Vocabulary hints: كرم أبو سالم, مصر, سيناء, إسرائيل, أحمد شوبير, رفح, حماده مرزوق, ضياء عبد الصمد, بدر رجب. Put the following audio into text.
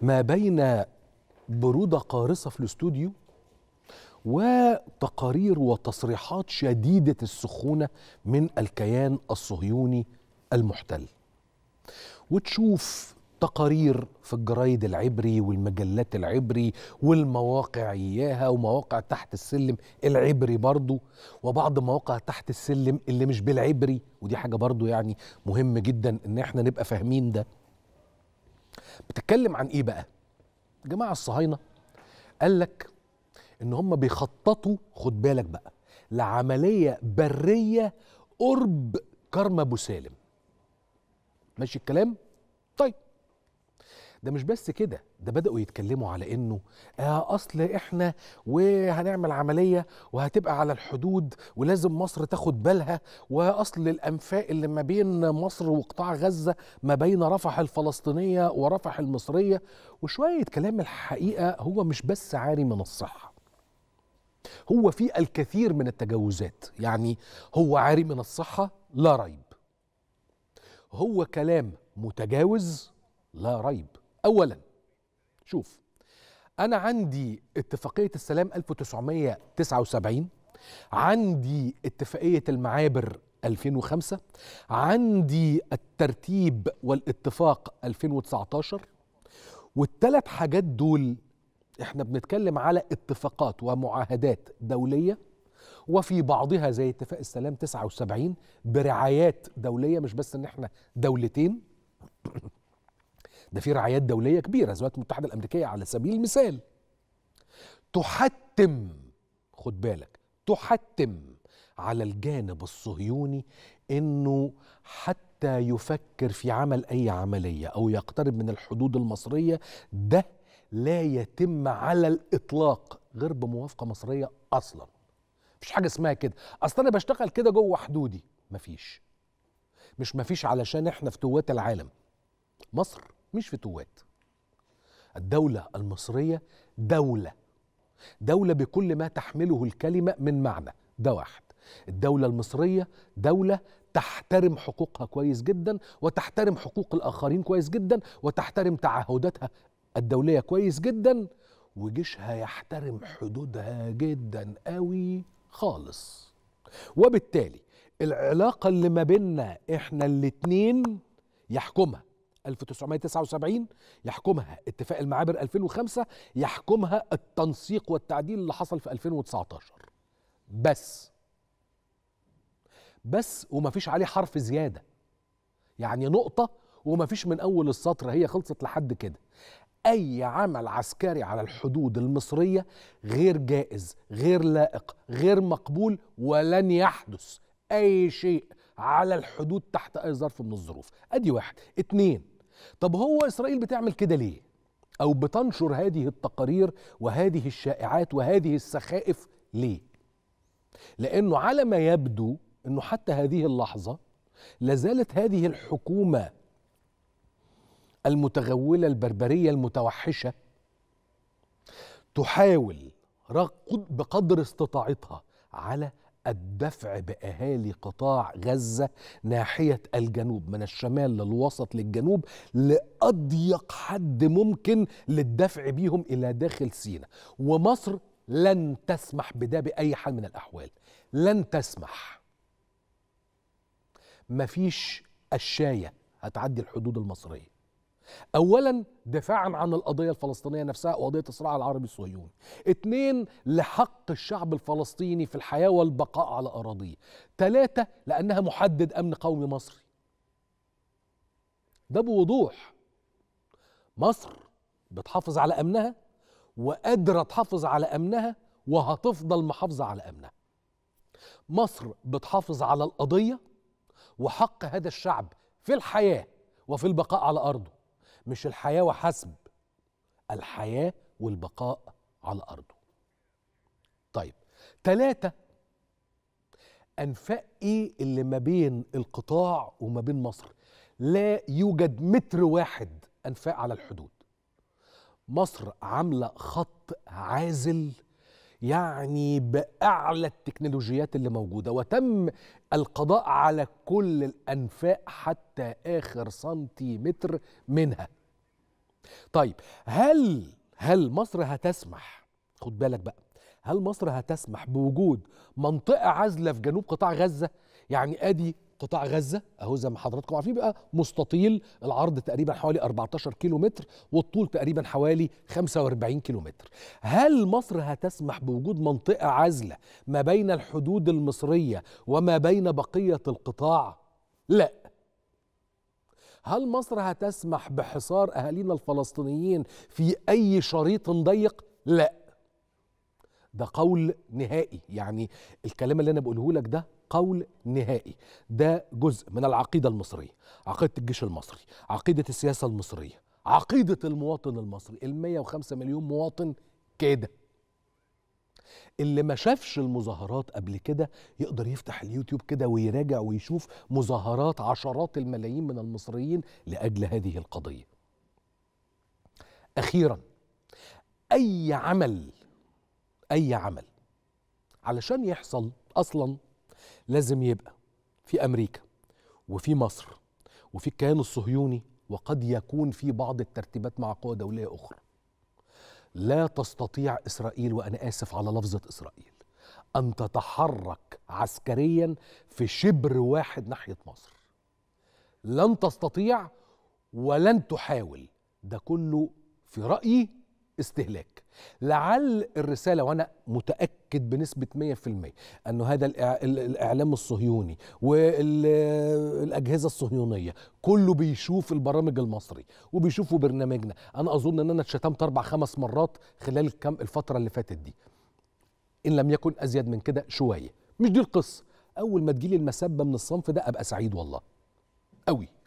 ما بين برودة قارصة في الاستوديو وتقارير وتصريحات شديدة السخونة من الكيان الصهيوني المحتل، وتشوف تقارير في الجرايد العبري والمجلات العبري والمواقع إياها، ومواقع تحت السلم العبري برضو، وبعض مواقع تحت السلم اللي مش بالعبري، ودي حاجة برضو يعني مهم جدا إن احنا نبقى فاهمين ده. بتتكلم عن إيه بقى؟ جماعة الصهاينة قال لك إن هم بيخططوا، خد بالك بقى، لعملية برية قرب كرم أبو سالم. ماشي الكلام؟ طيب ده مش بس كده، ده بدأوا يتكلموا على إنه أصل إحنا وهنعمل عملية وهتبقى على الحدود ولازم مصر تاخد بالها، وأصل الأنفاق اللي ما بين مصر وقطاع غزة ما بين رفح الفلسطينية ورفح المصرية، وشوية كلام الحقيقة هو مش بس عاري من الصحة، هو فيه الكثير من التجاوزات. يعني هو عاري من الصحة لا ريب، هو كلام متجاوز لا ريب. أولا شوف، أنا عندي اتفاقية السلام 1979، عندي اتفاقية المعابر 2005، عندي الترتيب والاتفاق 2019، والثلاث حاجات دول احنا بنتكلم على اتفاقات ومعاهدات دولية، وفي بعضها زي اتفاق السلام 79 برعايات دولية، مش بس ان احنا دولتين ده في رعايات دولية كبيرة، الولايات المتحدة الأمريكية على سبيل المثال تحتم، خد بالك، تحتم على الجانب الصهيوني إنه حتى يفكر في عمل أي عملية أو يقترب من الحدود المصرية، ده لا يتم على الإطلاق غير بموافقة مصرية أصلا. مفيش حاجة اسمها كده، أصل أنا بشتغل كده جوه حدودي. مفيش، مش مفيش، علشان إحنا فتوات العالم. مصر مش فتوات، الدولة المصرية دولة بكل ما تحمله الكلمة من معنى. ده واحد، الدولة المصرية دولة تحترم حقوقها كويس جدا، وتحترم حقوق الآخرين كويس جدا، وتحترم تعهداتها الدولية كويس جدا، وجيشها يحترم حدودها جدا قوي خالص. وبالتالي العلاقة اللي ما بيننا احنا الاتنين يحكمها 1979، يحكمها اتفاق المعابر 2005، يحكمها التنسيق والتعديل اللي حصل في 2019 بس ومفيش عليه حرف زيادة، يعني نقطة ومفيش من أول السطر، هي خلصت لحد كده. أي عمل عسكري على الحدود المصرية غير جائز، غير لائق، غير مقبول، ولن يحدث أي شيء على الحدود تحت أي ظرف من الظروف. أدي واحد. اتنين، طب هو إسرائيل بتعمل كده ليه؟ أو بتنشر هذه التقارير وهذه الشائعات وهذه السخائف ليه؟ لأنه على ما يبدو أنه حتى هذه اللحظة لازالت هذه الحكومة المتغولة البربرية المتوحشة تحاول بقدر استطاعتها على الدفع بأهالي قطاع غزة ناحية الجنوب، من الشمال للوسط للجنوب، لأضيق حد ممكن للدفع بيهم إلى داخل سيناء. ومصر لن تسمح بده بأي حال من الأحوال، لن تسمح. مفيش قشاية هتعدي الحدود المصرية. أولا دفاعا عن القضية الفلسطينية نفسها وقضية الصراع العربي الصهيوني، اتنين لحق الشعب الفلسطيني في الحياة والبقاء على أراضيه، تلاتة لأنها محدد أمن قومي مصري. ده بوضوح مصر بتحافظ على أمنها وقادرة تحافظ على أمنها وهتفضل محافظة على أمنها. مصر بتحافظ على القضية وحق هذا الشعب في الحياة وفي البقاء على أرضه، مش الحياة وحسب، الحياة والبقاء على أرضه. طيب تلاتة، أنفاق إيه اللي ما بين القطاع وما بين مصر؟ لا يوجد متر واحد أنفاق على الحدود. مصر عاملة خط عازل يعني بأعلى التكنولوجيات اللي موجودة، وتم القضاء على كل الأنفاق حتى آخر سنتيمتر منها. طيب هل مصر هتسمح، خد بالك بقى، هل مصر هتسمح بوجود منطقة عزلة في جنوب قطاع غزة؟ يعني ادي قطاع غزة اهو زي ما حضراتكم عارفين، بقى مستطيل العرض تقريبا حوالي 14 كيلو متر والطول تقريبا حوالي 45 كيلو متر. هل مصر هتسمح بوجود منطقة عزلة ما بين الحدود المصرية وما بين بقية القطاع؟ لا. هل مصر هتسمح بحصار اهالينا الفلسطينيين في اي شريط ضيق؟ لا. ده قول نهائي، يعني الكلام اللي انا بقوله لك ده قول نهائي، ده جزء من العقيدة المصرية، عقيدة الجيش المصري، عقيدة السياسة المصرية، عقيدة المواطن المصري، ال 105 مليون مواطن كده. اللي ما شافش المظاهرات قبل كده يقدر يفتح اليوتيوب كده ويراجع ويشوف مظاهرات عشرات الملايين من المصريين لأجل هذه القضية. أخيرا، أي عمل علشان يحصل أصلا لازم يبقى في أمريكا وفي مصر وفي الكيان الصهيوني، وقد يكون في بعض الترتيبات مع قوى دولية أخرى. لا تستطيع إسرائيل، وأنا آسف على لفظة إسرائيل، أن تتحرك عسكريا في شبر واحد ناحية مصر. لن تستطيع ولن تحاول، ده كله في رأيي استهلاك. لعل الرسالة، وأنا متأكد بنسبة 100% أنه هذا الإعلام الصهيوني والأجهزة الصهيونية كله بيشوف البرامج المصري وبيشوفوا برنامجنا. أنا أظن أن أنا اتشتمت 4-5 مرات خلال الفترة اللي فاتت دي، إن لم يكن أزيد من كده شوية. مش دي القصة. أول ما تجيلي المسبة من الصنف ده أبقى سعيد والله أوي.